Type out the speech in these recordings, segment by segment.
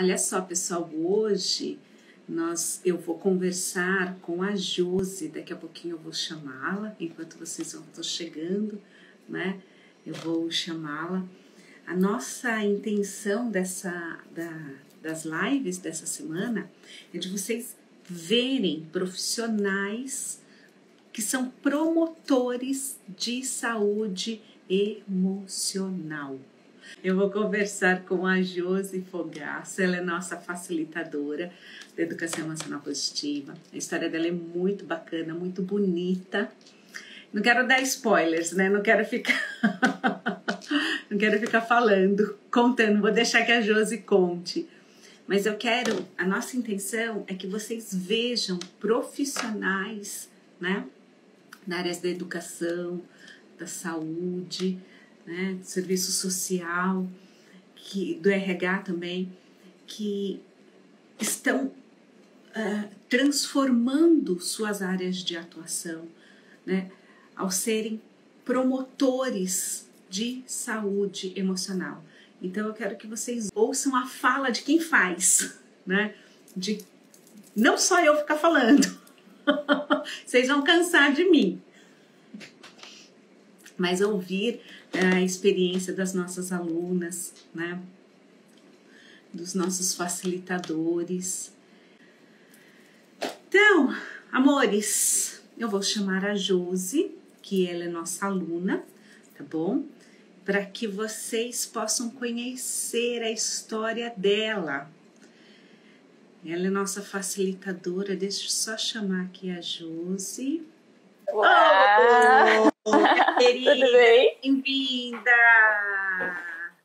Olha só, pessoal, hoje eu vou conversar com a Josi, daqui a pouquinho eu vou chamá-la, enquanto vocês estão chegando, né? Eu vou chamá-la. A nossa intenção das lives dessa semana é de vocês verem profissionais que são promotores de saúde emocional. Eu vou conversar com a Josiane Fogaça, ela é nossa facilitadora da Educação Emocional Positiva. A história dela é muito bacana, muito bonita. Não quero dar spoilers, né? Não quero ficar falando, contando. Vou deixar que a Josi conte. Mas a nossa intenção é que vocês vejam profissionais, né? Na área da educação, da saúde, né, do serviço social, do RH também, que estão transformando suas áreas de atuação, né, ao serem promotores de saúde emocional. Então eu quero que vocês ouçam a fala de quem faz, né, de não só eu ficar falando, vocês vão cansar de mim, mas ouvir a experiência das nossas alunas, né? Dos nossos facilitadores. Então, amores, eu vou chamar a Josi, que ela é nossa aluna, tá bom? Para que vocês possam conhecer a história dela. Ela é nossa facilitadora, deixa eu só chamar aqui a Josi. Olá! Oh, querida, tudo bem? Bem-vinda!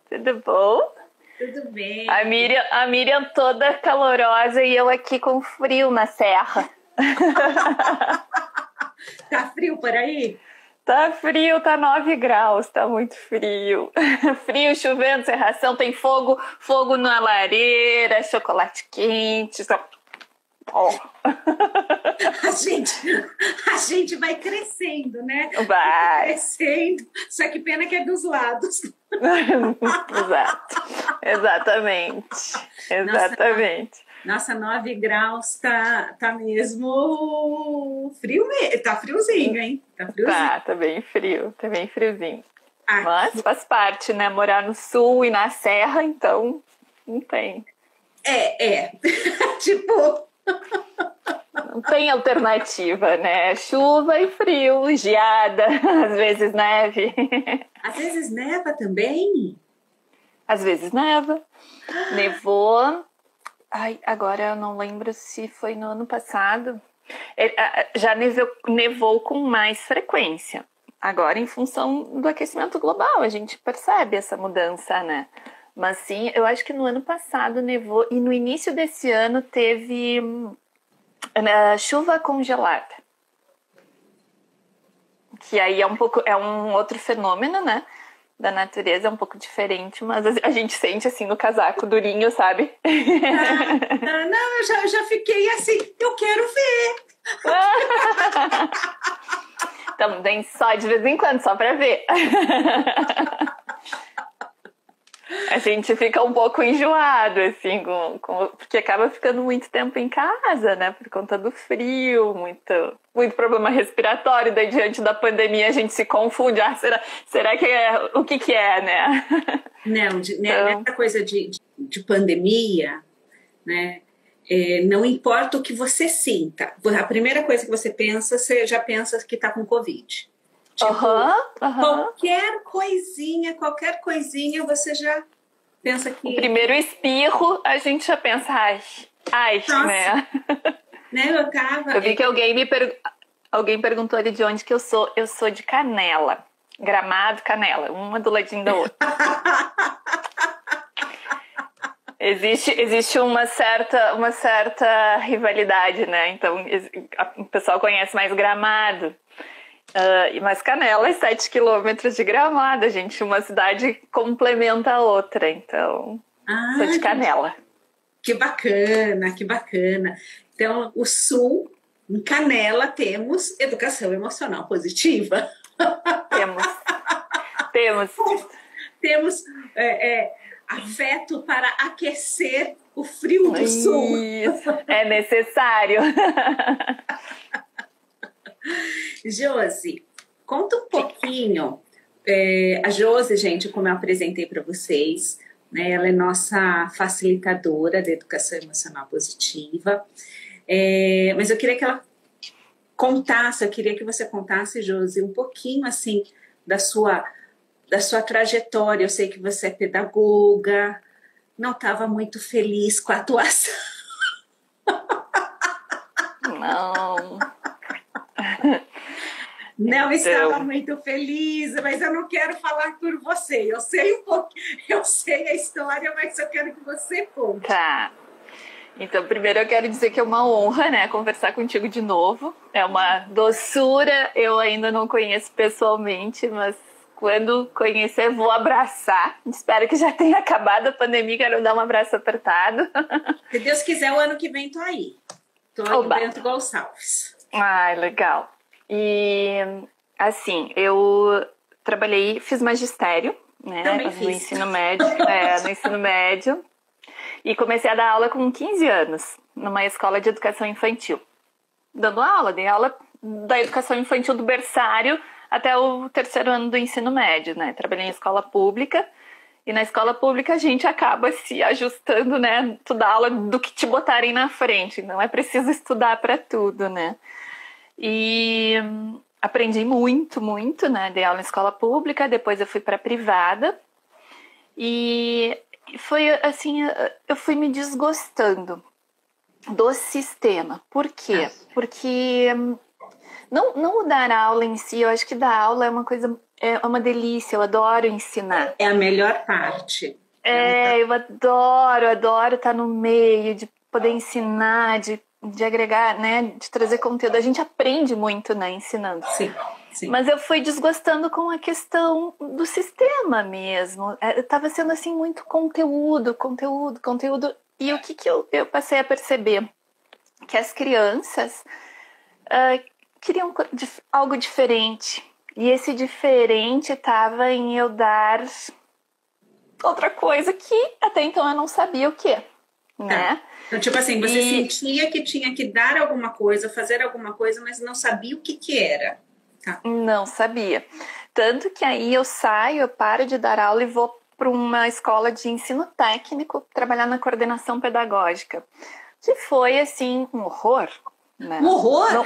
Tudo bom? Tudo bem. A Miriam toda calorosa e eu aqui com frio na serra. Tá frio por aí? Tá frio, tá 9 graus, tá muito frio. Frio, chovendo, serração, tem fogo, fogo na lareira, chocolate quente, só... Oh. A gente vai crescendo, né? Vai crescendo. Só que pena que é dos lados. Exato. Exatamente. Nossa, 9 graus tá mesmo frio, tá friozinho, hein? Tá friozinho. Tá bem frio, tá bem friozinho. Aqui. Mas faz parte, né? Morar no sul e na serra, então não tem. Tipo... Não tem alternativa, né? Chuva e frio, geada, às vezes neve. Às vezes neva também? Às vezes neva. Nevou. Ai, agora eu não lembro se foi no ano passado. Já nevou com mais frequência. Agora, em função do aquecimento global, a gente percebe essa mudança, né? Mas sim, eu acho que no ano passado nevou e no início desse ano teve chuva congelada. Que aí é um outro fenômeno, né? Da natureza, é um pouco diferente, mas a gente sente assim no casaco durinho, sabe? Não, eu já fiquei assim, eu quero ver! Também só de vez em quando, só pra ver. A gente fica um pouco enjoado, assim, porque acaba ficando muito tempo em casa, né? Por conta do frio, muito problema respiratório. Daí, diante da pandemia, a gente se confunde. Ah, será que é... O que é, né? Não, nessa coisa de pandemia, né? Não importa o que você sinta. A primeira coisa que você pensa, você já pensa que tá com Covid. Tipo, qualquer coisinha, você já pensa que... O primeiro espirro, a gente já pensa, ai, nossa, né? Né, eu vi que alguém perguntou ali de onde que eu sou. Eu sou de Canela, Gramado, Canela, uma do ladinho da outra. Existe uma certa rivalidade, né? Então, o pessoal conhece mais Gramado. Mas Canela é 7 quilômetros de Gramado, gente. Uma cidade complementa a outra, então sou de Canela. Que bacana, que bacana. Então, o Sul, em Canela, temos educação emocional positiva. Temos. afeto para aquecer o frio do sul. Isso, é necessário. Josi, conta um pouquinho. A Josi, gente, como eu apresentei para vocês, né, ela é nossa facilitadora da Educação Emocional Positiva. Mas eu queria que ela contasse, eu queria que você contasse, Josi, um pouquinho assim da sua trajetória. Eu sei que você é pedagoga, não estava muito feliz com a atuação. Não. Não estava muito feliz, mas eu não quero falar por você. Eu sei um pouquinho, eu sei a história, mas eu quero que você conte. Tá. Então, primeiro eu quero dizer que é uma honra, né, conversar contigo de novo. É uma doçura, eu ainda não conheço pessoalmente, mas quando conhecer vou abraçar. Espero que já tenha acabado a pandemia, quero dar um abraço apertado. Se Deus quiser, o ano que vem tô aí. Tô aí, Bento Gonçalves. Ai, legal. E, assim, eu trabalhei, fiz magistério, né, no ensino médio, no ensino médio. E comecei a dar aula com 15 anos, numa escola de educação infantil. Dando aula, dei aula da educação infantil do berçário até o terceiro ano do ensino médio, né? Trabalhei em escola pública, e na escola pública a gente acaba se ajustando, né? Tu dá aula do que te botarem na frente, não é preciso estudar para tudo, né? E aprendi muito, muito, né? Dei aula em escola pública, depois eu fui para privada, e foi assim, eu fui me desgostando do sistema. Por quê? Porque não dar aula em si, eu acho que dar aula é uma coisa, é uma delícia, eu adoro ensinar. É a melhor parte. Eu adoro estar no meio, de poder ensinar, de agregar, né, de trazer conteúdo. A gente aprende muito, né, ensinando. Sim. Sim. Mas eu fui desgostando com a questão do sistema mesmo. Estava sendo assim muito conteúdo. E o que eu passei a perceber? Que as crianças queriam algo diferente. E esse diferente estava em eu dar outra coisa que até então eu não sabia o que, né? Então, tipo assim, você sentia que tinha que dar alguma coisa, fazer alguma coisa, mas não sabia o que era. Não sabia. Tanto que aí eu paro de dar aula e vou para uma escola de ensino técnico trabalhar na coordenação pedagógica. Que foi, assim, um horror. Né? Um horror? Não...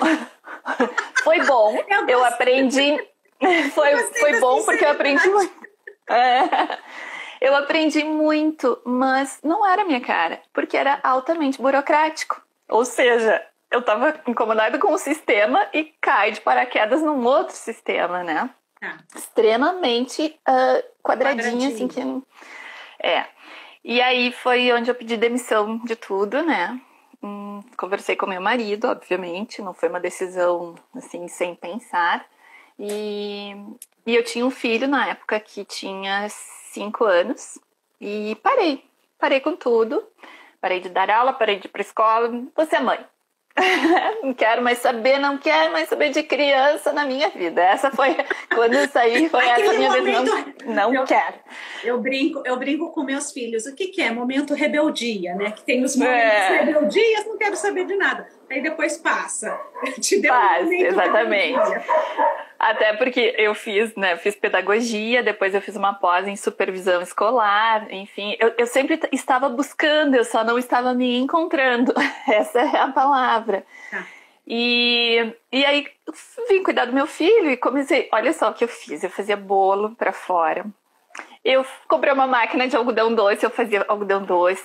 Foi bom. Eu aprendi... Foi bom porque eu aprendi muito. Eu aprendi muito, mas não era minha cara. Porque era altamente burocrático. Ou seja... Eu estava incomodada com o sistema e cai de paraquedas num outro sistema, né? Extremamente quadradinho, assim que... E aí foi onde eu pedi demissão de tudo, né? Conversei com meu marido, obviamente. Não foi uma decisão, assim, sem pensar. E eu tinha um filho na época que tinha 5 anos. E parei com tudo. Parei de dar aula, parei de ir para a escola. Você é mãe. Não quero mais saber de criança na minha vida. Essa foi, quando eu saí, foi essa minha decisão. Eu brinco com meus filhos. O que é? Momento rebeldia, né? Que tem os momentos rebeldias, não quero saber de nada. Aí depois passa. Exatamente. Até porque eu fiz, né? Eu fiz pedagogia, depois eu fiz uma pós em supervisão escolar, enfim. Eu sempre estava buscando, eu só não estava me encontrando. Essa é a palavra. E aí vim cuidar do meu filho e comecei... Olha só o que eu fiz. Eu fazia bolo para fora. Eu comprei uma máquina de algodão doce, eu fazia algodão doce.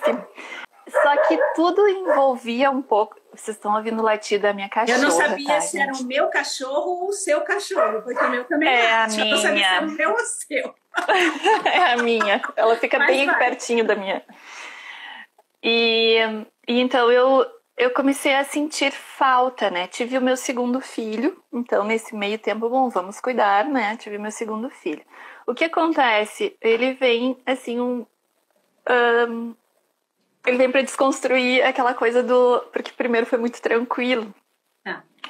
Só que tudo envolvia um pouco... Vocês estão ouvindo o latido da minha cachorra. Eu não sabia se era o meu cachorro ou o seu cachorro, porque o meu também late. Eu não sabia se era o meu ou o seu. É a minha. Ela fica pertinho da minha. E então eu comecei a sentir falta, né? Tive o meu segundo filho. Então, nesse meio tempo, bom, vamos cuidar, né? Tive meu segundo filho. O que acontece? Ele vem, assim, ele vem para desconstruir aquela coisa do... Porque primeiro foi muito tranquilo.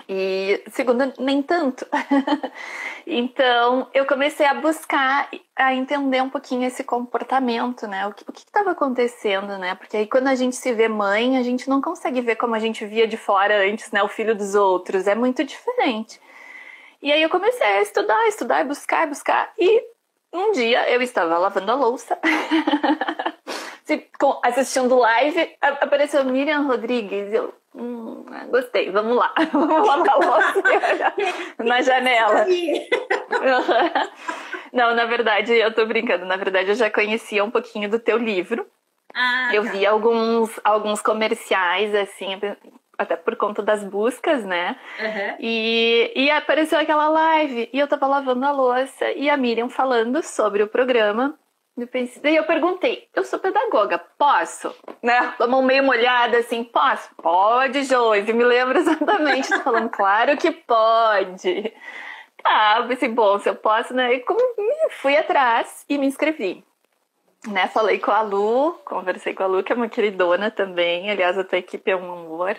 E segunda, nem tanto. Então, eu comecei a buscar, a entender um pouquinho esse comportamento, né? O que estava acontecendo, né? Porque aí quando a gente se vê mãe, a gente não consegue ver como a gente via de fora antes, né? O filho dos outros, é muito diferente. E aí eu comecei a estudar, buscar. E um dia eu estava lavando a louça, assistindo live, apareceu Miriam Rodrigues. Eu gostei, vamos lá lavar a louça na janela. Não, na verdade, eu tô brincando. Na verdade, eu já conhecia um pouquinho do teu livro. Eu vi alguns comerciais, assim, até por conta das buscas, né? Uhum. E apareceu aquela live. E eu tava lavando a louça e a Miriam falando sobre o programa. Daí eu perguntei, eu sou pedagoga, posso? Né? Com a mão meio molhada, assim, posso? Pode, Josi, me lembro exatamente. Tô falando, claro que pode. Tá, eu pensei, bom, se eu posso, né? E fui atrás e me inscrevi. Né? Falei com a Lu, conversei com a Lu, que é uma queridona também. Aliás, a tua equipe é um amor.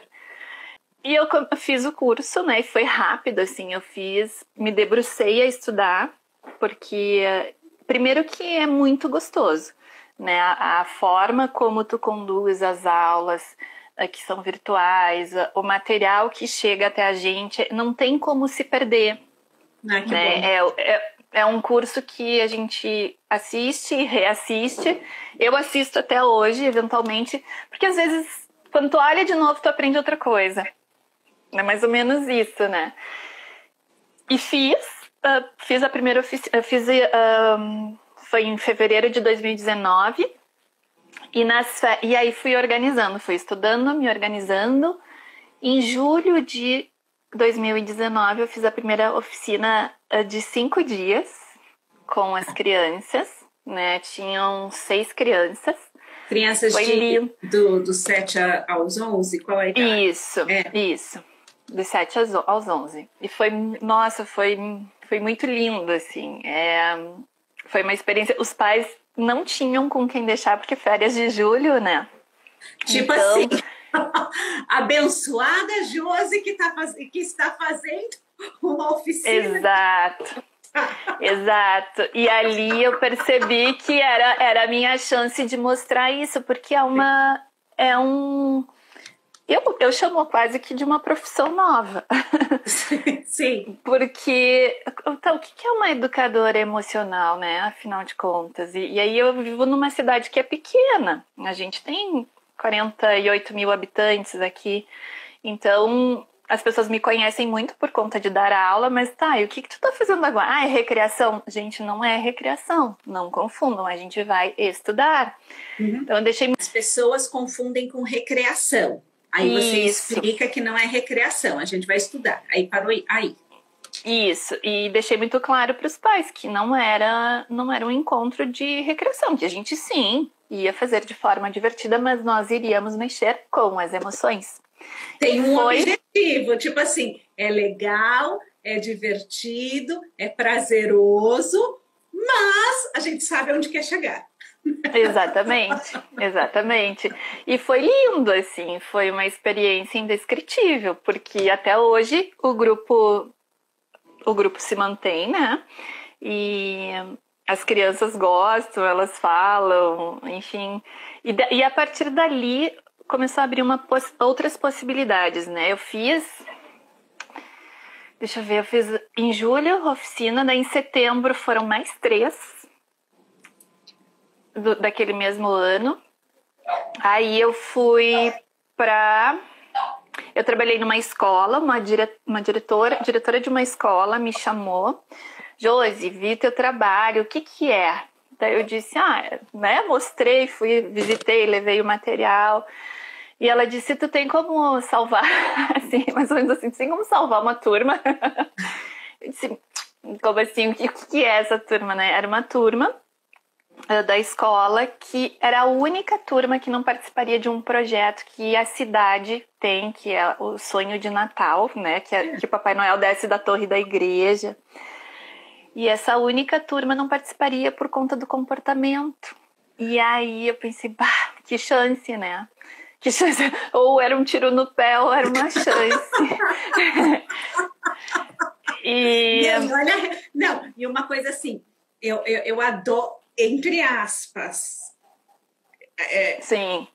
E eu fiz o curso, né? E foi rápido, assim, eu fiz, me debrucei a estudar, porque... Primeiro que é muito gostoso, né? A forma como tu conduz as aulas, que são virtuais, o material que chega até a gente, não tem como se perder. Ah, que né? Bom. É um curso que a gente assiste e reassiste. Eu assisto até hoje, eventualmente, porque às vezes, quando tu olha de novo, tu aprende outra coisa. É mais ou menos isso, né? E fiz a primeira oficina, foi em fevereiro de 2019 e aí fui estudando, me organizando. Em julho de 2019 eu fiz a primeira oficina de 5 dias com as crianças, né? Tinham 6 crianças. Crianças dos 7 aos 11? Qual é a idade? Isso, dos 7 aos 11. E foi, nossa, foi muito lindo, assim, foi uma experiência, os pais não tinham com quem deixar, porque férias de julho, né? Tipo então... assim, abençoada Josi que está fazendo uma oficina. Exato, e ali eu percebi que era a minha chance de mostrar isso, porque eu chamo quase que de uma profissão nova. Sim. Porque então, o que é uma educadora emocional, né? Afinal de contas. E aí eu vivo numa cidade que é pequena. A gente tem 48 mil habitantes aqui. Então, as pessoas me conhecem muito por conta de dar aula. Mas tá, e o que tu tá fazendo agora? Ah, é recreação? Gente, não é recreação. Não confundam, a gente vai estudar. Uhum. Então, eu deixei... As pessoas confundem com recreação. Aí você explica que não é recreação, a gente vai estudar. Aí parou aí. Isso, e deixei muito claro para os pais que não era um encontro de recreação, que a gente sim ia fazer de forma divertida, mas nós iríamos mexer com as emoções. Tem um objetivo, tipo assim, é legal, é divertido, é prazeroso, mas a gente sabe onde quer chegar. Exatamente. E foi lindo, assim, foi uma experiência indescritível, porque até hoje o grupo se mantém, né? E as crianças gostam, elas falam, enfim. E a partir dali começou a abrir outras possibilidades, né? Eu fiz em julho a oficina, daí em setembro foram mais 3. Daquele mesmo ano. Aí eu fui pra... Eu trabalhei numa escola, uma diretora de uma escola me chamou. Josi, vi teu trabalho, o que é? Daí eu disse, né, mostrei, fui, visitei, levei o material. E ela disse, tu tem como salvar, assim, mais ou menos assim, tu tem como salvar uma turma? Eu disse, como assim, o que é essa turma, né? Era uma turma da escola, que era a única turma que não participaria de um projeto que a cidade tem, que é o sonho de Natal, né? Que o Papai Noel desce da torre da igreja. E essa única turma não participaria por conta do comportamento. E aí eu pensei, que chance, né? que chance, ou era um tiro no pé ou era uma chance. E não, olha, não, e uma coisa assim, eu adoro, entre aspas, sim.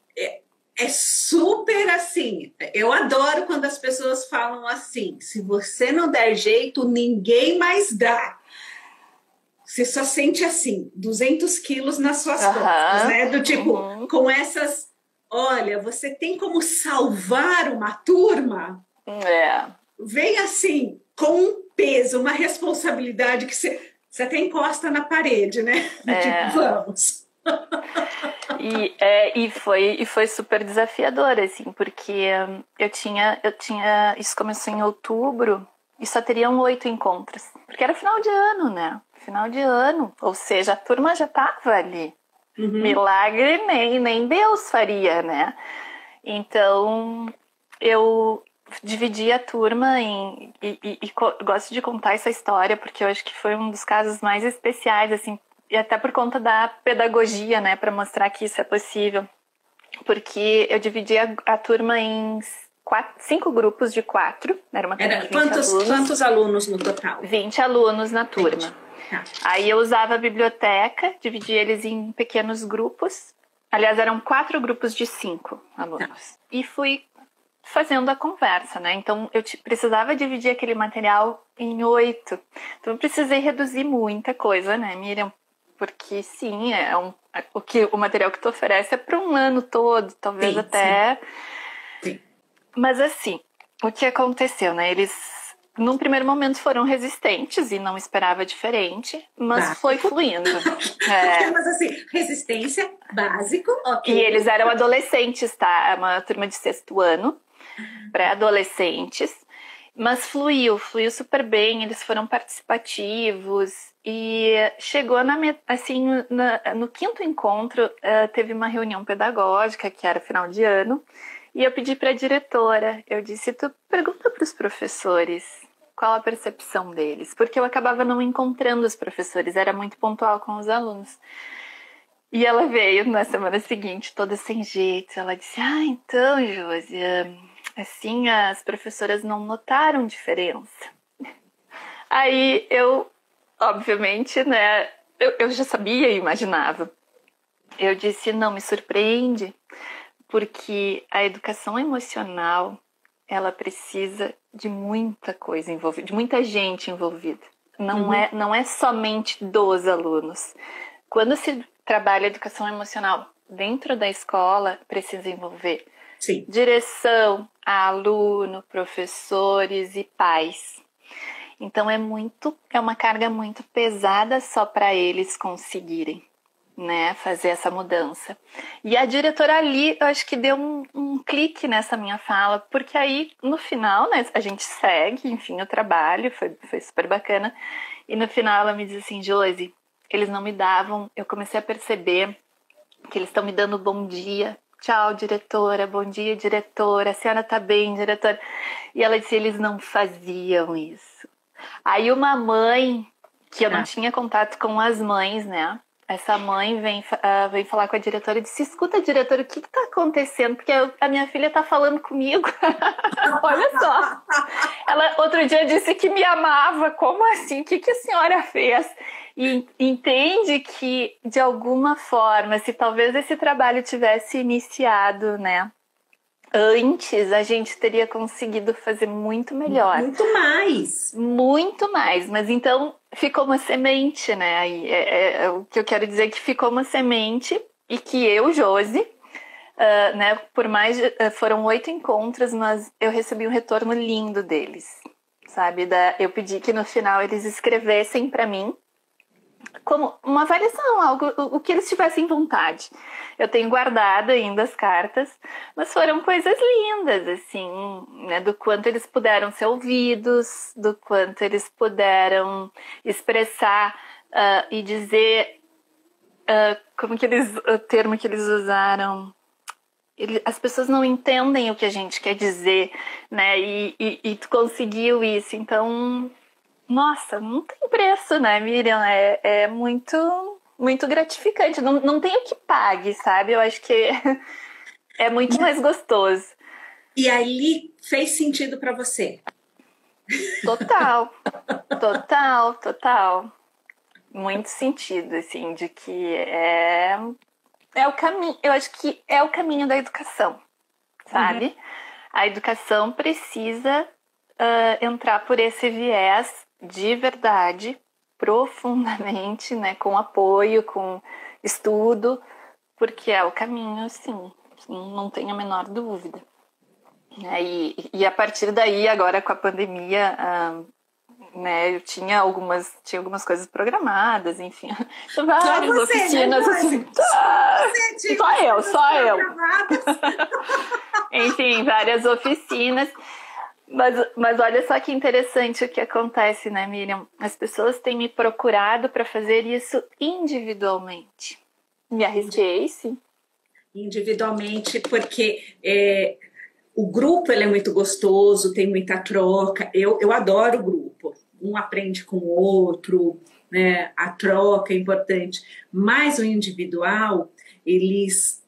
É super assim, eu adoro quando as pessoas falam assim, se você não der jeito, ninguém mais dá. Você só sente assim, 200 quilos nas suas costas, né? Do tipo, com essas, olha, você tem como salvar uma turma? É. Vem assim, com um peso, uma responsabilidade que você até encosta na parede, né? É. Tipo, vamos. E foi super desafiador, assim, porque eu tinha, isso começou em outubro e só teriam 8 encontros, porque era final de ano, né? Final de ano, ou seja, a turma já estava ali. Milagre nem Deus faria, né? Então eu dividi a turma em, e gosto de contar essa história porque eu acho que foi um dos casos mais especiais, assim. E até por conta da pedagogia, né? Para mostrar que isso é possível. Porque eu dividi a turma em 5 grupos de 4. Era uma turma de 20 alunos. Quantos alunos no total? 20 alunos na turma. Ah. Aí eu usava a biblioteca, dividi eles em pequenos grupos. Aliás, eram 4 grupos de 5 alunos. Ah. E fui fazendo a conversa, né? Então, eu precisava dividir aquele material em 8. Então, eu precisei reduzir muita coisa, né, Miriam? Porque sim, o material que tu oferece é para um ano todo, talvez sim, até. Sim. Mas assim, o que aconteceu, né? Eles, num primeiro momento, foram resistentes e não esperava diferente, mas foi fluindo. É. Mas assim, resistência, básico, ok. E eles eram adolescentes, tá? Uma turma de 6º ano, pré-adolescentes. Mas fluiu super bem, eles foram participativos e chegou no 5º encontro, teve uma reunião pedagógica, que era final de ano, e eu pedi para a diretora, eu disse, tu pergunta para os professores qual a percepção deles, porque eu acabava não encontrando os professores, era muito pontual com os alunos. E ela veio na semana seguinte, toda sem jeito, ela disse, ah, então, Josi, assim, as professoras não notaram diferença. Aí eu, obviamente, né, eu já sabia e imaginava. Eu disse, não, me surpreende, porque a educação emocional, ela precisa de muita coisa envolvida, de muita gente envolvida. Não é somente dos alunos. Quando se trabalha a educação emocional dentro da escola, precisa envolver... Sim. Direção, aluno, professores e pais. Então é uma carga muito pesada só para eles conseguirem, né, fazer essa mudança. E a diretora ali, eu acho que deu um clique nessa minha fala, porque aí no final, né, a gente segue, enfim, o trabalho, foi super bacana. E no final ela me diz assim, Josi, eles não me davam, eu comecei a perceber que eles estão me dando bom dia. Tchau, diretora, bom dia, diretora, a senhora tá bem, diretora. E ela disse, eles não faziam isso. Aí uma mãe, que eu não tinha contato com as mães, né? Essa mãe vem falar com a diretora e disse, escuta, diretora, o que tá acontecendo? Porque a minha filha tá falando comigo. Olha só. Ela outro dia disse que me amava. Como assim? O que a senhora fez? E entende que, de alguma forma, se talvez esse trabalho tivesse iniciado, né, antes, a gente teria conseguido fazer muito melhor. Muito mais. Muito mais. Mas então ficou uma semente, né? O que eu quero dizer é que ficou uma semente e que eu, Josi, né, foram 8 encontros, mas eu recebi um retorno lindo deles, sabe? Eu pedi que no final eles escrevessem para mim como uma avaliação, o que eles tivessem vontade. Eu tenho guardado ainda as cartas, mas foram coisas lindas, assim, né? Do quanto eles puderam ser ouvidos, do quanto eles puderam expressar e dizer, o termo que eles usaram... As pessoas não entendem o que a gente quer dizer, né? E tu conseguiu isso, então... Nossa, não tem preço, né, Miriam? É muito, muito gratificante. Não tem o que pague, sabe? Eu acho que É muito mais gostoso. E ali fez sentido para você? Total, total, total. Muito sentido, assim, de que é o caminho. Eu acho que é o caminho da educação, sabe? Uhum. A educação precisa entrar por esse viés de verdade, profundamente, né? Com apoio, com estudo, porque é o caminho, sim. Não tenho a menor dúvida. E a partir daí, agora com a pandemia, né, eu tinha algumas coisas programadas, enfim. Várias oficinas, né? Assim. Só eu. Enfim, várias oficinas. Mas olha só que interessante o que acontece, né, Miriam? As pessoas têm me procurado para fazer isso individualmente. Me arrisquei, sim. Individualmente, porque o grupo ele é muito gostoso, tem muita troca. Eu adoro o grupo. Um aprende com o outro, né? A troca é importante. Mas o individual, eles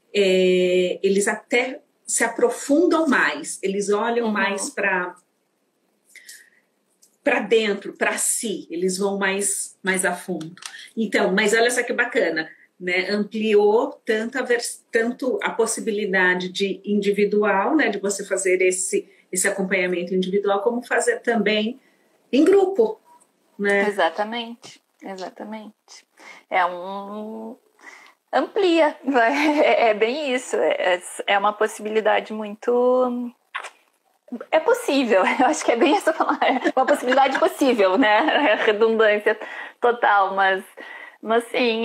até se aprofundam mais. Eles olham mais para dentro, para si. Eles vão mais a fundo. Então, mas olha só que bacana. Né, ampliou tanto a possibilidade de individual, né, de você fazer esse acompanhamento individual, como fazer também em grupo, né? Exatamente. Amplia, é bem isso, é uma possibilidade muito... É possível, eu acho que é bem essa palavra, uma possibilidade possível, né? Redundância total, mas sim,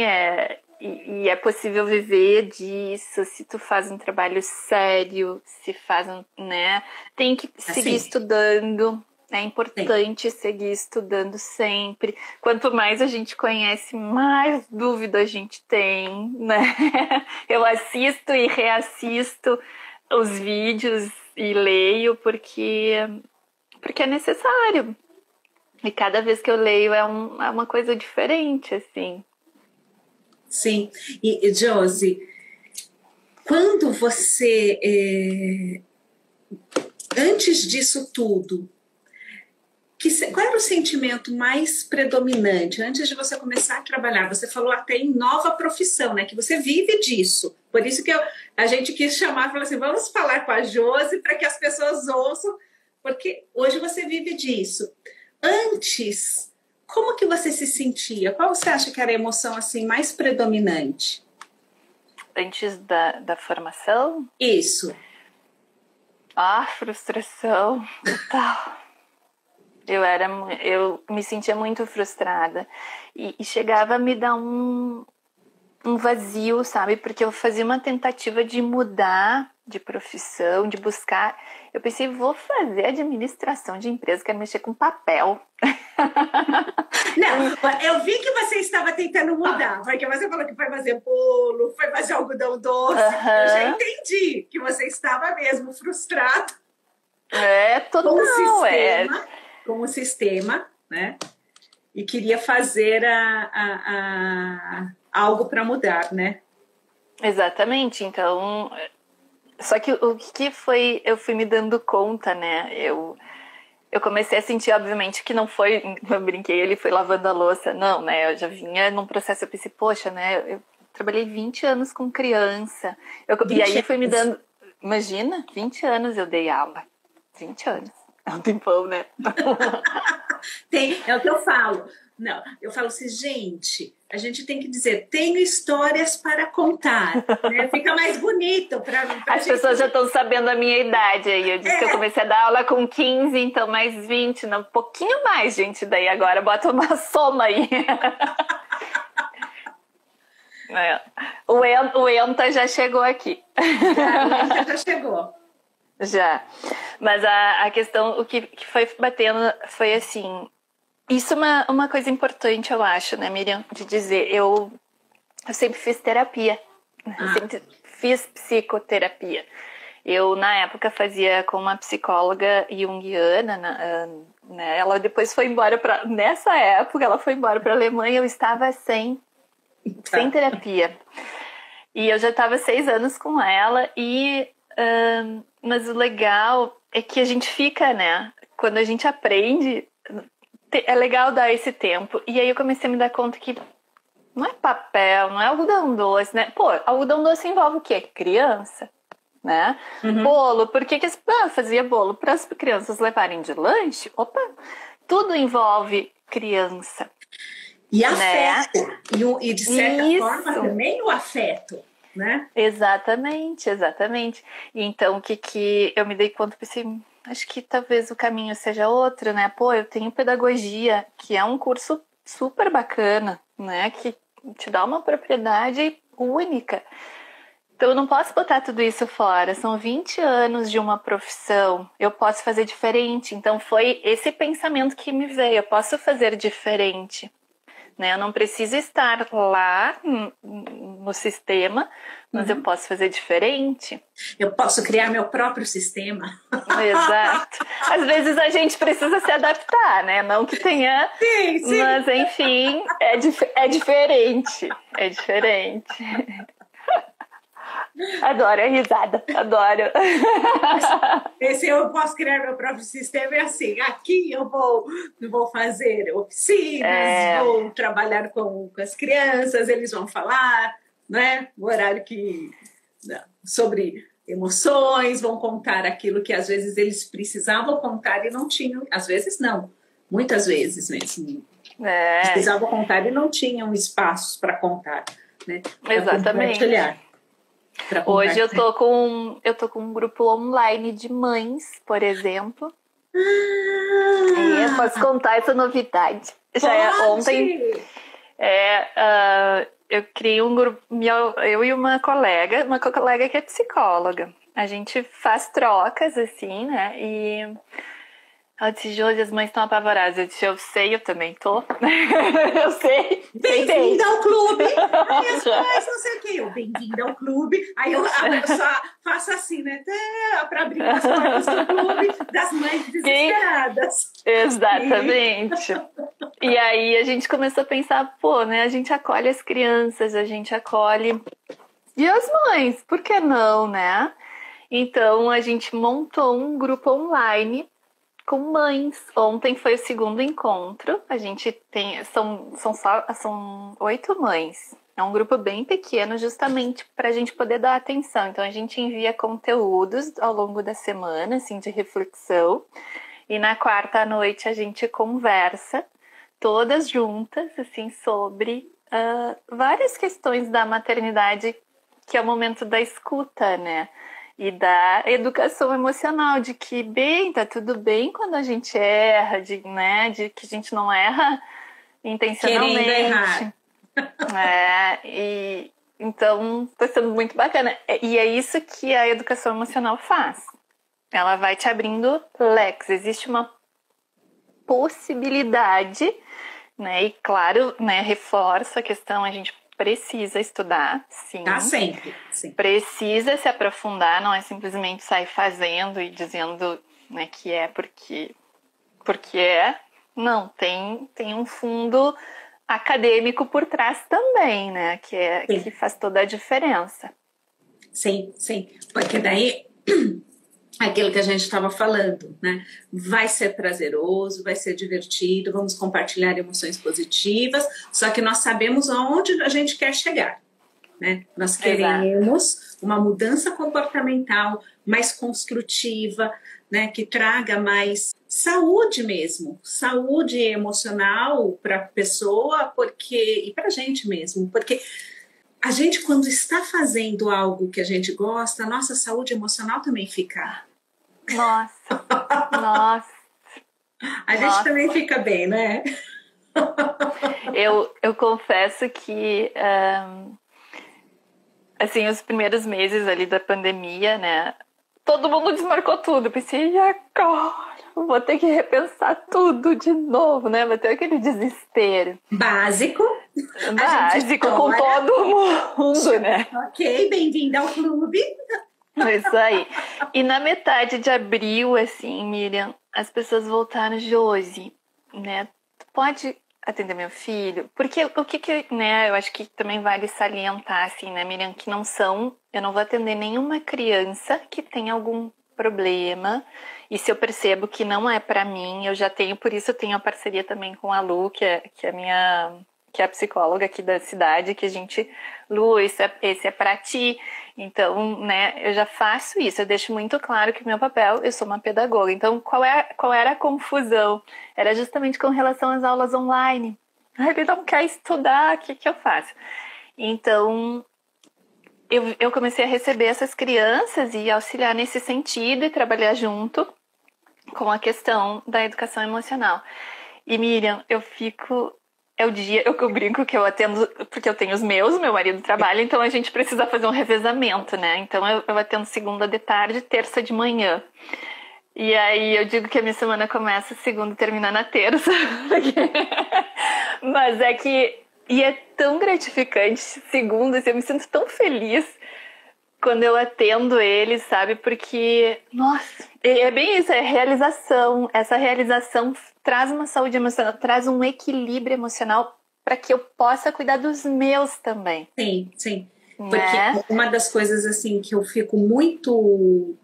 E é possível viver disso se tu faz um trabalho sério, se faz né? Tem que seguir estudando, é importante seguir estudando sempre. Quanto mais a gente conhece, mais dúvida a gente tem, né? Eu assisto e reassisto os vídeos e leio porque é necessário. E cada vez que eu leio é uma coisa diferente, assim. Sim, e Josi, quando você, antes disso tudo, qual era o sentimento mais predominante antes de você começar a trabalhar? Você falou até em nova profissão, né? Que você vive disso, por isso que a gente quis chamar e falar assim, vamos falar com a Josi para que as pessoas ouçam, porque hoje você vive disso. Antes... Como que você se sentia? Qual você acha que era a emoção assim, mais predominante? Antes da formação? Isso. Frustração total. Eu me sentia muito frustrada. E chegava a me dar um vazio, sabe? Porque eu fazia uma tentativa de mudar de profissão, de buscar. Eu pensei, vou fazer administração de empresa, quero mexer com papel. Não, eu vi que você estava tentando mudar, porque você falou que foi fazer bolo, foi fazer algodão doce. Eu já entendi que você estava mesmo frustrado. Com o sistema, né? E queria fazer algo para mudar, né? Exatamente. Então, só que o que foi, eu fui me dando conta, né? Eu comecei a sentir, obviamente, que não foi, eu brinquei, ele foi lavando a louça, não, né? Eu já vinha num processo, eu pensei, poxa, né? Eu trabalhei 20 anos com criança. E aí foi me dando, imagina, 20 anos eu dei aula. 20 anos. É um tempão, né? É o que eu falo. Não, eu falo assim, gente, a gente tem que dizer, tenho histórias para contar, né? Fica mais bonito pra as gente... pessoas já estão sabendo a minha idade aí, eu disse que eu comecei a dar aula com 15, então mais 20, não, um pouquinho mais, gente, daí agora bota uma soma aí. O Enta já chegou aqui. Já chegou. Já, mas a questão, o que foi batendo foi assim... Isso é uma coisa importante, eu acho, né, Miriam, de dizer. Eu sempre fiz terapia, eu sempre fiz psicoterapia. Eu, na época, fazia com uma psicóloga junguiana, né? Ela depois foi embora para... Nessa época, ela foi embora para a Alemanha, eu estava sem terapia. E eu já estava 6 anos com ela e Mas o legal é que a gente fica, né? Quando a gente aprende, é legal dar esse tempo. E aí eu comecei a me dar conta que não é papel, não é algodão doce, né? Pô, algodão doce envolve o quê? Criança, né? Uhum. Bolo, por que que eu fazia bolo? Para as crianças levarem de lanche? Opa! Tudo envolve criança. E afeto. Né? E de certa forma também o afeto, né? Exatamente, exatamente. E então o que que eu me dei conta? Pensei, acho que talvez o caminho seja outro, né? Pô, eu tenho pedagogia, que é um curso super bacana, né? Que te dá uma propriedade única. Então eu não posso botar tudo isso fora, são 20 anos de uma profissão, eu posso fazer diferente. Então foi esse pensamento que me veio, eu posso fazer diferente, né? Eu não preciso estar lá no sistema, mas eu posso fazer diferente. Eu posso criar meu próprio sistema. Exato. Às vezes a gente precisa se adaptar, né? Não que tenha... Sim, sim. Mas enfim, é diferente, é diferente. Adoro, é risada, adoro. Esse eu posso criar meu próprio sistema, é assim, aqui eu vou fazer oficinas, vou trabalhar com as crianças, eles vão falar, né? O horário que sobre emoções, vão contar aquilo que às vezes eles precisavam contar e não tinham, às vezes não, muitas vezes mesmo. Precisavam contar e não tinham espaços para contar, né? Pra compartilhar. Hoje eu tô com um grupo online de mães, por exemplo. Eu posso contar essa novidade. Já ontem eu criei um grupo, eu e uma colega que é psicóloga. A gente faz trocas assim, né? E ela disse, Josi, as mães estão apavoradas. Eu disse, eu sei, eu também tô. Eu sei. Bem-vinda ao clube. Aí as mães, não sei o quê. Bem-vinda ao clube. Aí eu só faço assim, né? Para abrir as portas do clube das mães desesperadas. Exatamente. E aí a gente começou a pensar, pô, né? A gente acolhe as crianças, a gente acolhe... E as mães, por que não, né? Então a gente montou um grupo online... com mães. Ontem foi o segundo encontro. A gente tem... São 8 mães. É um grupo bem pequeno, justamente para a gente poder dar atenção. Então, a gente envia conteúdos ao longo da semana, assim, de reflexão. E na quarta à noite, a gente conversa, todas juntas, assim, sobre várias questões da maternidade, que é o momento da escuta, né? E da educação emocional, de que bem, tá tudo bem quando a gente erra, de que a gente não erra intencionalmente. Querendo errar. Então tá sendo muito bacana. E é isso que a educação emocional faz. Ela vai te abrindo leques. Existe uma possibilidade, né? E claro, né, reforça a questão, a gente precisa estudar, sim. Tá sempre. Sim. Precisa se aprofundar, não é simplesmente sair fazendo e dizendo, né, que é porque é. Não, tem um fundo acadêmico por trás também, né, que faz toda a diferença. Sim, sim. Porque daí, aquilo que a gente estava falando, né, vai ser prazeroso, vai ser divertido, vamos compartilhar emoções positivas, só que nós sabemos aonde a gente quer chegar, né? Nós queremos uma mudança comportamental mais construtiva, né, que traga mais saúde mesmo, saúde emocional para a pessoa, porque, e para a gente mesmo, porque... A gente, quando está fazendo algo que a gente gosta, a nossa saúde emocional também fica. Nossa, nossa. A gente também fica bem, né? Eu confesso que, assim, os primeiros meses ali da pandemia, né? Todo mundo desmarcou tudo. Pensei, e agora? Vou ter que repensar tudo de novo, né? Vai ter aquele desespero. Básico com todo mundo, né? Ok, bem-vinda ao clube. É isso aí. E na metade de abril, assim, Miriam, as pessoas voltaram, Josi, né? Tu pode atender meu filho, porque o que, né, eu acho que também vale salientar, assim, né, Miriam, que não são, eu não vou atender nenhuma criança que tem algum problema, e se eu percebo que não é pra mim, eu já tenho, por isso eu tenho a parceria também com a Lu, que é a psicóloga aqui da cidade, que a gente, Lu, esse é pra ti, então, né, eu já faço isso, eu deixo muito claro que o meu papel, eu sou uma pedagoga, então qual era a confusão? Era justamente com relação às aulas online, ele não quer estudar, o que eu faço? Então, eu comecei a receber essas crianças e auxiliar nesse sentido e trabalhar junto com a questão da educação emocional. E Miriam, eu fico... É o dia que eu brinco que eu atendo, porque eu tenho os meus, meu marido trabalha, então a gente precisa fazer um revezamento, né? Então eu atendo segunda de tarde, terça de manhã. E aí eu digo que a minha semana começa segunda e termina na terça. Mas é que... E é tão gratificante, segunda, eu me sinto tão feliz quando eu atendo eles, sabe? Porque, nossa, é bem isso, é realização. Essa realização traz uma saúde emocional, traz um equilíbrio emocional para que eu possa cuidar dos meus também. Sim, sim. Né? Porque uma das coisas, assim, que eu fico muito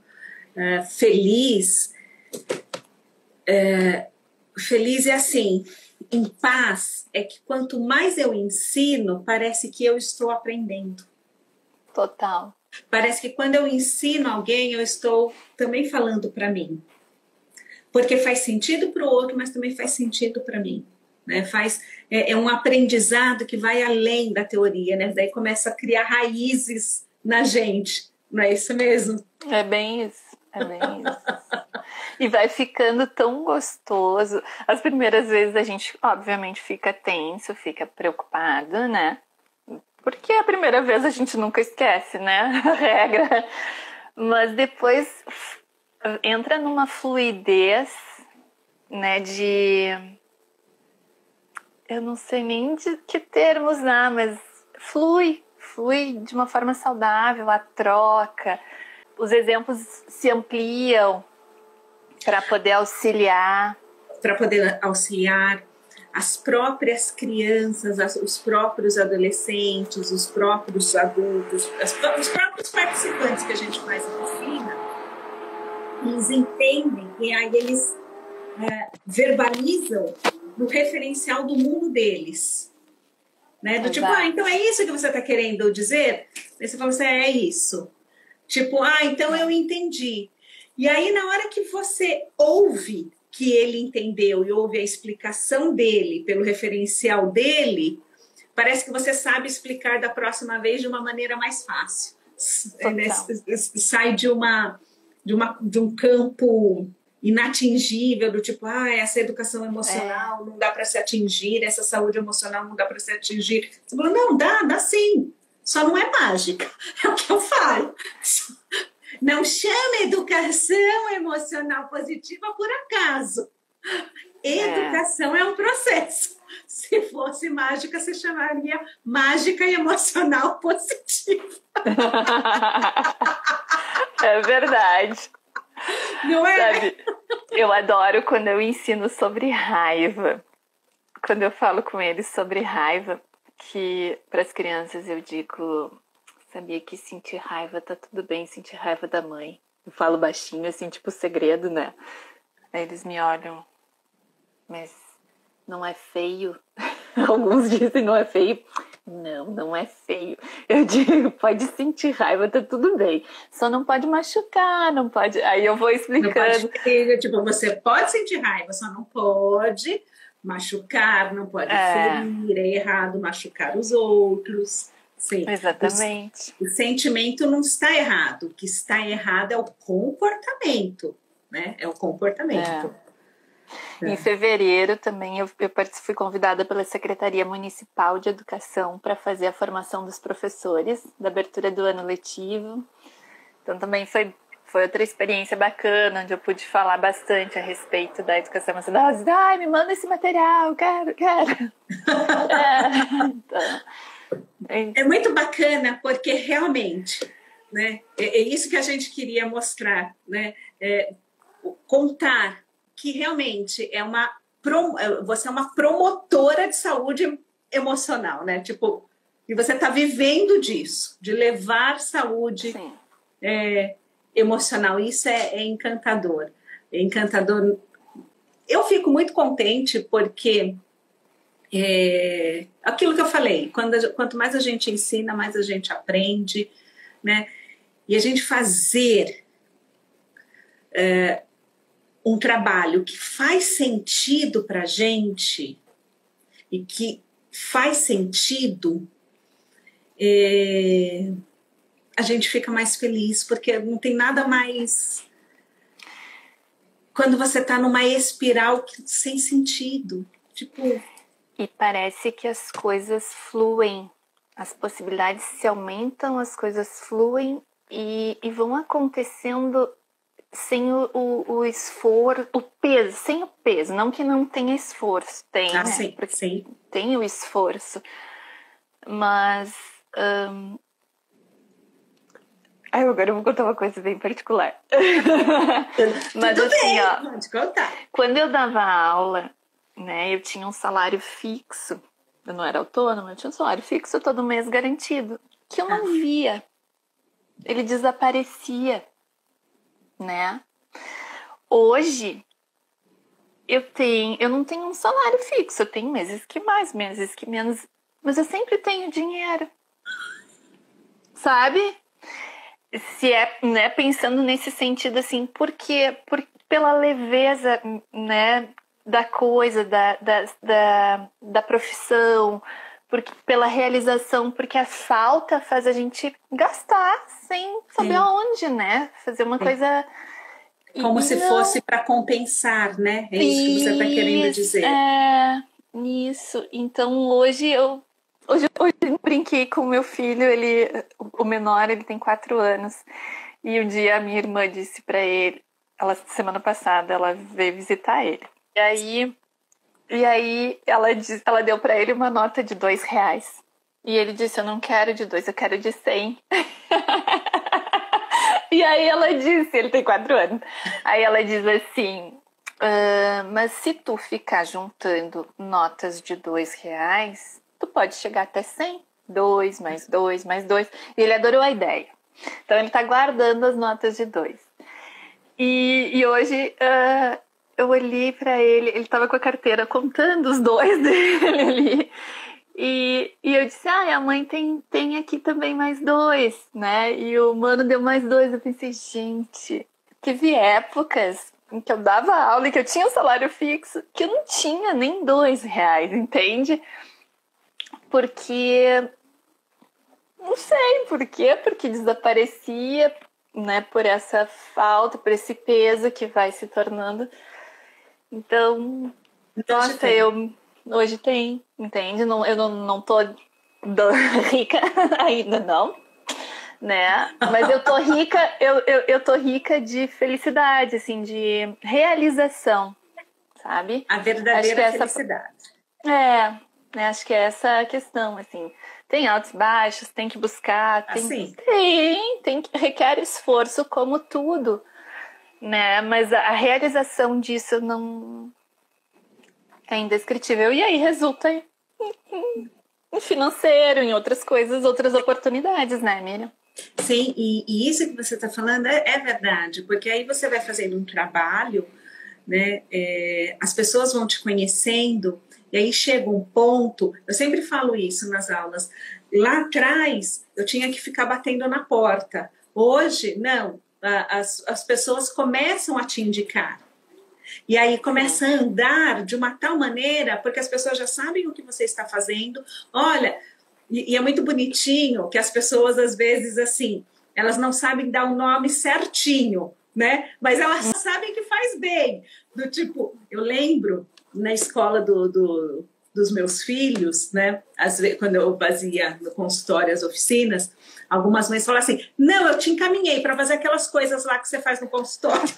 feliz é assim, em paz, é que quanto mais eu ensino, parece que eu estou aprendendo. Total. Parece que quando eu ensino alguém, eu estou também falando para mim. Porque faz sentido para o outro, mas também faz sentido para mim. Né? É um aprendizado que vai além da teoria, né? Daí começa a criar raízes na gente. Não é isso mesmo? É bem isso. É bem isso. E vai ficando tão gostoso. As primeiras vezes a gente, obviamente, fica tenso, fica preocupado, né? Porque a primeira vez a gente nunca esquece, né? A regra. Mas depois entra numa fluidez, né? Eu não sei nem de que termos usar, mas flui de uma forma saudável, a troca. Os exemplos se ampliam para poder auxiliar as próprias crianças, os próprios adolescentes, os próprios adultos, os próprios participantes que a gente faz a oficina, eles entendem e aí eles verbalizam no referencial do mundo deles. Né? Do tipo, então é isso que você está querendo dizer? Aí você fala assim, é isso. Tipo, então eu entendi. E aí na hora que você ouve que ele entendeu e ouve a explicação dele, pelo referencial dele, parece que você sabe explicar da próxima vez de uma maneira mais fácil. Sai de um campo inatingível, do tipo, essa educação emocional não dá para se atingir, essa saúde emocional não dá para se atingir. Você fala, não, dá sim, só não é mágica, é o que eu falo. Não chama educação emocional positiva por acaso. Educação é um processo. Se fosse mágica, se chamaria mágica emocional positiva. É verdade. Não é? Sabe, eu adoro quando eu ensino sobre raiva. Quando eu falo com eles sobre raiva, que para as crianças eu digo... Sabia que sentir raiva tá tudo bem, sentir raiva da mãe. Eu falo baixinho, assim, tipo segredo, né? Aí eles me olham, mas não é feio? Alguns dizem não é feio. Não é feio. Eu digo, pode sentir raiva, tá tudo bem. Só não pode machucar, não pode... Aí eu vou explicando. Não pode, tipo, você pode sentir raiva, só não pode machucar, não pode ferir, é errado machucar os outros... Sim. Exatamente. O sentimento não está errado. O que está errado é o comportamento, né? É o comportamento. É. Em fevereiro também eu fui convidada pela Secretaria Municipal de Educação para fazer a formação dos professores da abertura do ano letivo. Então também foi outra experiência bacana, onde eu pude falar bastante a respeito da educação emocional. Me manda esse material, quero. Então... É muito bacana, porque realmente, né, é isso que a gente queria mostrar, né, contar que realmente é uma você é uma promotora de saúde emocional, né? Tipo, e você está vivendo disso, de levar saúde emocional. Isso é encantador. É encantador. Eu fico muito contente porque aquilo que eu falei, quanto mais a gente ensina, mais a gente aprende, né? E a gente fazer um trabalho que faz sentido para a gente e que faz sentido, a gente fica mais feliz, porque não tem nada mais... Quando você está numa espiral sem sentido, tipo... E parece que as coisas fluem, as possibilidades se aumentam, as coisas fluem e vão acontecendo sem o esforço, o peso, sem o peso, não que não tenha esforço, tem, né? Sim, sim. Tem o esforço, mas... Ai, agora eu vou contar uma coisa bem particular. Mas tudo assim, bem, ó, pode contar. Quando eu dava aula, né, eu tinha um salário fixo, eu não era autônoma, eu tinha um salário fixo todo mês garantido, que eu não via. Ele desaparecia, né? Hoje, eu não tenho um salário fixo, eu tenho meses que mais, meses que menos, mas eu sempre tenho dinheiro, sabe? Se é, né, pensando nesse sentido assim, porque pela leveza, né, da coisa, da profissão, porque pela realização, porque a falta faz a gente gastar sem saber aonde, né, fazer uma coisa como se fosse para compensar, né? É isso que você está querendo dizer. É, isso. Então hoje Hoje eu brinquei com o meu filho, o menor, ele tem 4 anos. E um dia a minha irmã disse pra ele, semana passada, ela veio visitar ele. E aí ela deu pra ele uma nota de 2 reais. E ele disse, eu não quero de 2, eu quero de 100. E aí ela disse, ele tem 4 anos. Aí ela diz assim, mas se tu ficar juntando notas de 2 reais... tu pode chegar até 100, 2, mais 2, mais 2. E ele adorou a ideia. Então, ele tá guardando as notas de 2. E hoje, eu olhei pra ele tava com a carteira contando os 2 dele ali. E eu disse, a mãe tem aqui também mais 2, né? E o mano deu mais 2. Eu pensei, gente, teve épocas em que eu dava aula e que eu tinha um salário fixo, que eu não tinha nem 2 reais, entende? Porque, não sei por quê, porque desaparecia, né, por essa falta, por esse peso que vai se tornando. Então, nossa, hoje tem, entende? Não, eu não tô rica ainda, não, né? Mas eu tô rica, eu tô rica de felicidade, assim, de realização, sabe? A verdadeira felicidade. Acho que é essa a questão, assim, tem altos e baixos, tem que buscar, requer esforço como tudo, né, mas a realização disso não é indescritível, e aí resulta em financeiro, em outras coisas, outras oportunidades, né, Miriam? Sim, e isso que você está falando é verdade, porque aí você vai fazendo um trabalho, né, as pessoas vão te conhecendo. E aí chega um ponto, eu sempre falo isso nas aulas, lá atrás eu tinha que ficar batendo na porta. Hoje, não, as pessoas começam a te indicar. E aí começa a andar de uma tal maneira, porque as pessoas já sabem o que você está fazendo. Olha, e é muito bonitinho que as pessoas, às vezes, assim, elas não sabem dar o nome certinho, né? Mas elas sabem que faz bem. Do tipo, eu lembro... na escola dos meus filhos, né? Às vezes, quando eu fazia no consultório as oficinas, algumas mães falavam assim, não, eu te encaminhei para fazer aquelas coisas lá que você faz no consultório.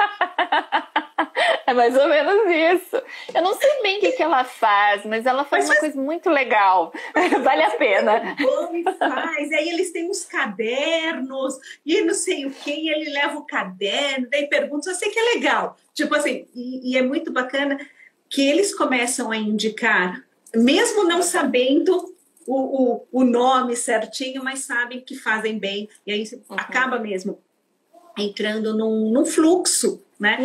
É mais ou menos isso. Eu não sei bem o que ela faz, mas ela faz uma coisa muito legal. Vale a pena. Faz. E aí eles têm uns cadernos, e não sei o que, e ele leva o caderno, daí pergunta, eu sei que é legal. Tipo assim, e é muito bacana... que eles começam a indicar, mesmo não sabendo o nome certinho, mas sabem que fazem bem, e aí acaba mesmo entrando num fluxo, né?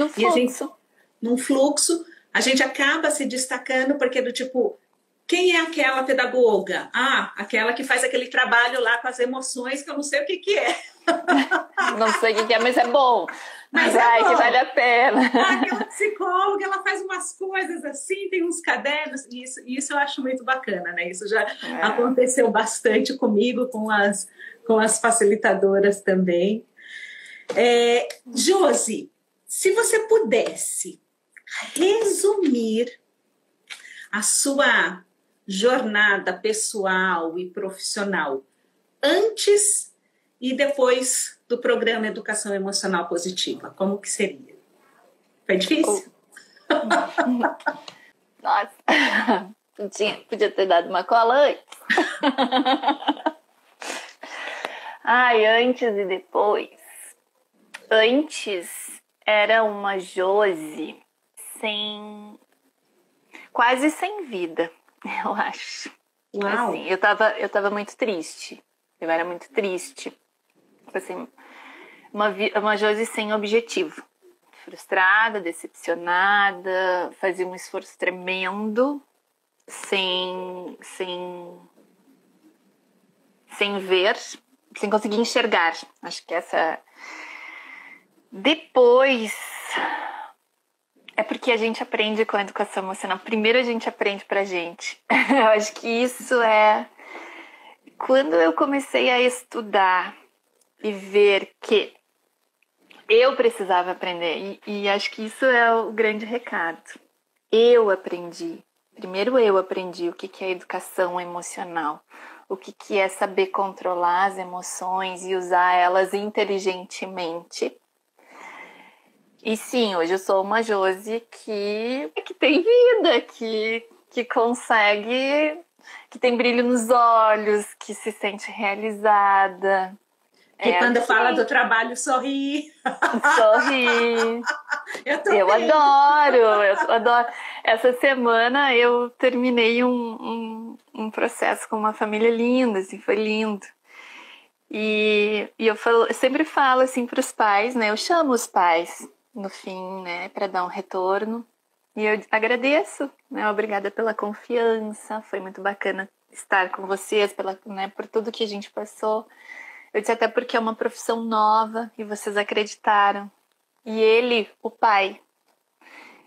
Num fluxo, a gente acaba se destacando, porque do tipo, quem é aquela pedagoga? Ah, aquela que faz aquele trabalho lá com as emoções, que eu não sei o que que é. Não sei o que é, mas é bom. Mas ai, bom, que vale a pena. Aquela psicóloga, ela faz umas coisas assim, tem uns cadernos, e isso eu acho muito bacana, né? Isso já aconteceu bastante comigo, com as facilitadoras também. Josi, se você pudesse resumir a sua jornada pessoal e profissional antes e depois do programa Educação Emocional Positiva, como que seria? Foi difícil? Nossa, podia ter dado uma cola antes. Ai, antes e depois. Antes era uma Josi quase sem vida, eu acho. Uau. Assim, eu tava muito triste. Eu era muito triste. Assim, uma Josi sem objetivo. Frustrada, decepcionada, fazia um esforço tremendo, sem ver, sem conseguir enxergar. Acho que essa... Depois, é porque a gente aprende com a educação emocional. Primeiro a gente aprende pra gente. Eu acho que isso é... Quando eu comecei a estudar e ver que eu precisava aprender, e acho que isso é o grande recado. Eu aprendi. Primeiro eu aprendi o que é educação emocional. O que é saber controlar as emoções e usar elas inteligentemente. E sim, hoje eu sou uma Josi que tem vida, que consegue, que tem brilho nos olhos, que se sente realizada. Que quando fala do trabalho, sorri. Sorri. Eu adoro. Essa semana eu terminei um processo com uma família linda, assim, foi lindo. E eu sempre falo assim para os pais, né? Eu chamo os pais no fim, né, para dar um retorno. E eu agradeço, né, obrigada pela confiança, foi muito bacana estar com vocês, por tudo que a gente passou. Eu disse até porque é uma profissão nova e vocês acreditaram. E ele, o pai,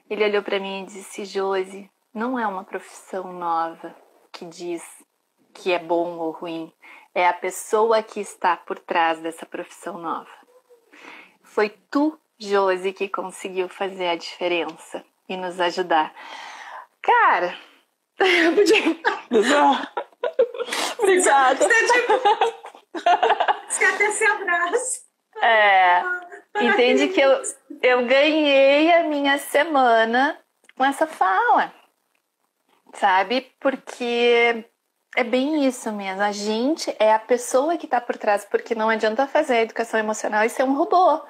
ele olhou para mim e disse, Josi, não é uma profissão nova que diz que é bom ou ruim, é a pessoa que está por trás dessa profissão nova. Foi tu, Josi, que conseguiu fazer a diferença e nos ajudar. Cara, eu podia... Obrigada. Você até se abraça. Entende que eu ganhei a minha semana com essa fala, sabe? Porque é bem isso mesmo. A gente é a pessoa que está por trás, porque não adianta fazer a educação emocional e ser um robô.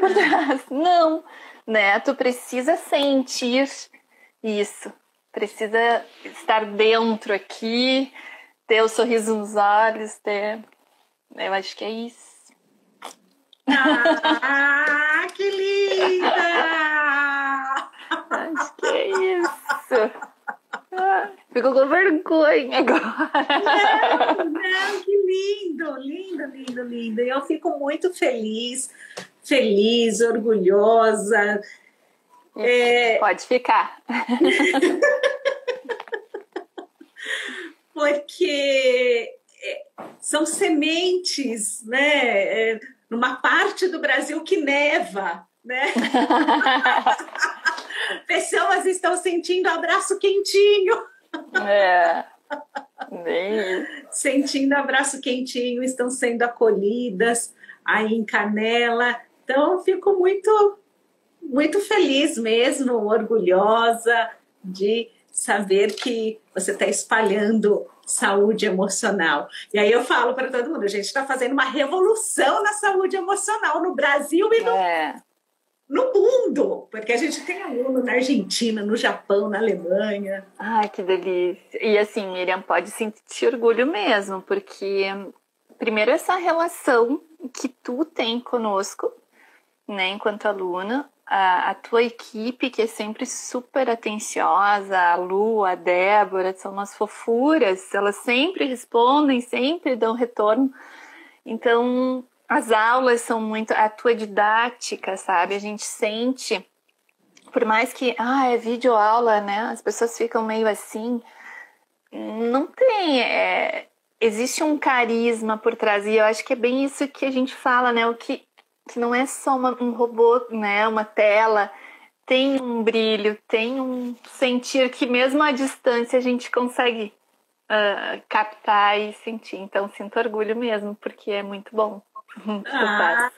Por trás, não, né? Tu precisa sentir isso, precisa estar dentro aqui, ter o sorriso nos olhos, ter... Eu acho que é isso. Ah, que linda! Acho que é isso. Ficou com vergonha agora. Não, que lindo, lindo, lindo, lindo. Eu fico muito feliz, orgulhosa. Pode ficar. Porque são sementes, né? Numa parte do Brasil que neva, né? Pessoas estão sentindo abraço quentinho. Sentindo abraço quentinho, estão sendo acolhidas aí em Canela. Então, eu fico muito, muito feliz mesmo, orgulhosa de saber que você está espalhando saúde emocional. E aí eu falo para todo mundo, a gente está fazendo uma revolução na saúde emocional no Brasil e no mundo. mundo, porque a gente tem aluno na Argentina, no Japão, na Alemanha. Ai, que delícia. E assim, Miriam, pode sentir orgulho mesmo, porque primeiro essa relação que tu tem conosco, né, enquanto aluna, a tua equipe que é sempre super atenciosa, a Lu, a Débora, são umas fofuras, elas sempre respondem, sempre dão retorno. Então, as aulas são muito... A tua didática, sabe? A gente sente, por mais que... Ah, é videoaula, né? As pessoas ficam meio assim. Não tem... existe um carisma por trás. E eu acho que é bem isso que a gente fala, né? O que não é só um robô, né? Uma tela. Tem um brilho, tem um sentir que mesmo à distância a gente consegue captar e sentir. Então, sinto orgulho mesmo, porque é muito bom. Ah,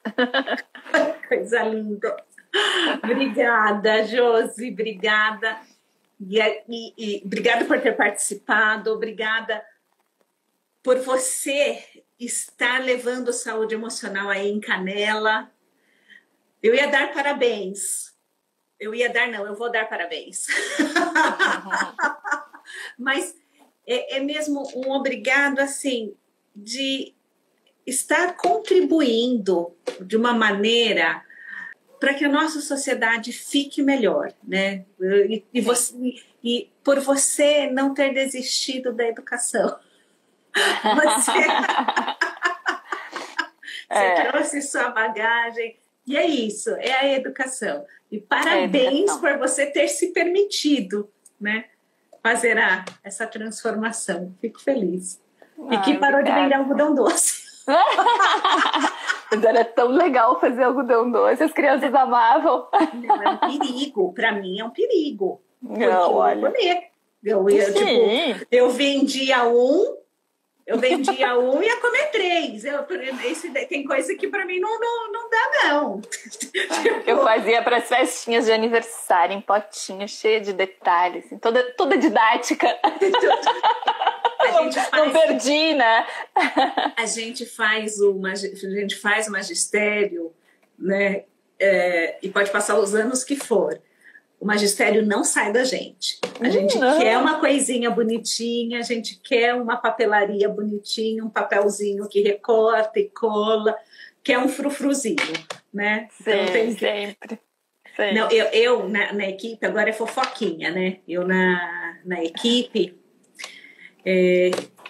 coisa linda. Obrigada, Josi, obrigada. E obrigada por ter participado, obrigada por você estar levando saúde emocional aí em Canela. Eu ia dar parabéns. Eu ia dar, não, eu vou dar parabéns. Mas é mesmo um obrigado, assim, de estar contribuindo de uma maneira para que a nossa sociedade fique melhor, né? E por você não ter desistido da educação. Você trouxe sua bagagem e é isso, é a educação. E parabéns por você ter se permitido, né, fazer essa transformação. Fico feliz. E que parou de vender algodão doce. Mas era tão legal fazer algodão doce, as crianças amavam. Não, é um perigo, pra mim é um perigo. Não, olha. Eu vendia um, e ia comer três. Tem coisa que pra mim não dá, não. Eu fazia pras festinhas de aniversário, em potinho, cheia de detalhes, assim, toda didática. Não perdi, né? A gente faz o magistério, né? E pode passar os anos que for. O magistério não sai da gente. A gente quer uma coisinha bonitinha, a gente quer uma papelaria bonitinha, um papelzinho que recorta e cola, quer um frufruzinho, né? Sempre, então, sempre. Não, eu na equipe, agora é fofoquinha, né? Eu na equipe...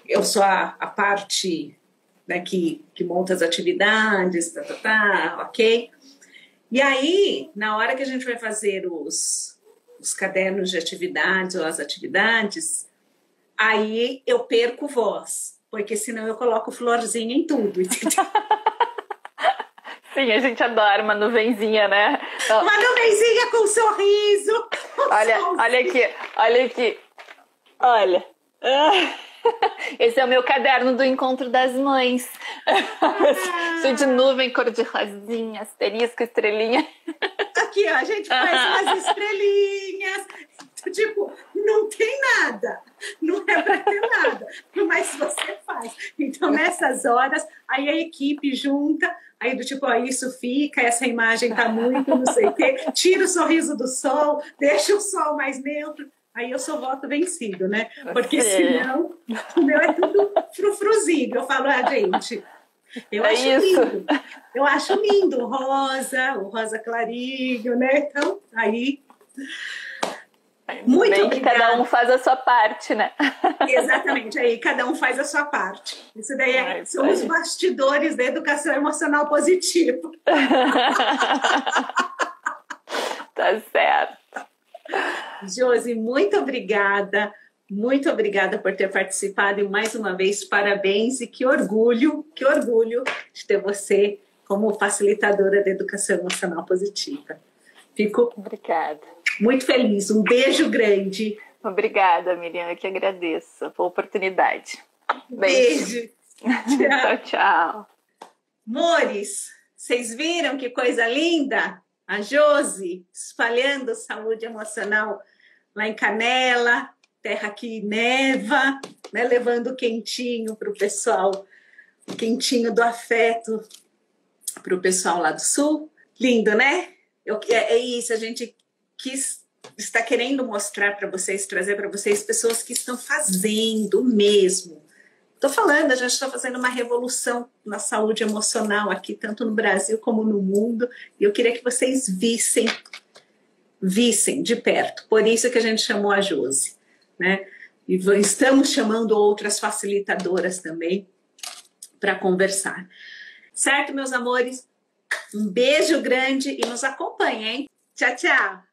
eu sou a parte, né, que monta as atividades, ok? E aí, na hora que a gente vai fazer os cadernos de atividades ou as atividades, aí eu perco voz, porque senão eu coloco florzinha em tudo. Sim, a gente adora uma nuvenzinha, né? Uma nuvenzinha com um sorriso! Olha aqui. Esse é o meu caderno do encontro das mães. Cheio de nuvem, cor de rosinha, asterisco, estrelinha. Aqui, ó, a gente faz umas estrelinhas. Tipo, não tem nada. Não é pra ter nada. Mas você faz. Então, nessas horas, aí a equipe junta. Aí do tipo, ó, isso fica, essa imagem tá muito, não sei o quê. Tira o sorriso do sol, deixa o sol mais neutro. Aí eu sou voto vencido, né? Porque senão o meu é tudo frufruzinho. Eu falo, gente, eu acho lindo. Eu acho lindo o rosa clarinho, né? Então, aí... Muito bem que cada um faz a sua parte, né? Exatamente, aí cada um faz a sua parte. Isso daí são os bastidores da educação emocional positiva. Tá certo. Josi, muito obrigada por ter participado e mais uma vez parabéns e que orgulho de ter você como facilitadora da educação emocional positiva. Fico muito feliz, um beijo grande. Obrigada, Miriam, eu que agradeço a oportunidade. Beijo. Tchau, tchau. Mores, vocês viram que coisa linda? A Josi, espalhando saúde emocional lá em Canela, terra que neva, né? Levando quentinho para o pessoal, o quentinho do afeto para o pessoal lá do Sul. Lindo, né? É isso, a gente está querendo mostrar para vocês, trazer para vocês pessoas que estão fazendo mesmo. Estou falando, a gente está fazendo uma revolução na saúde emocional aqui, tanto no Brasil como no mundo. E eu queria que vocês vissem de perto. Por isso que a gente chamou a Josi, né? E estamos chamando outras facilitadoras também para conversar. Certo, meus amores? Um beijo grande e nos acompanhem, hein? Tchau, tchau!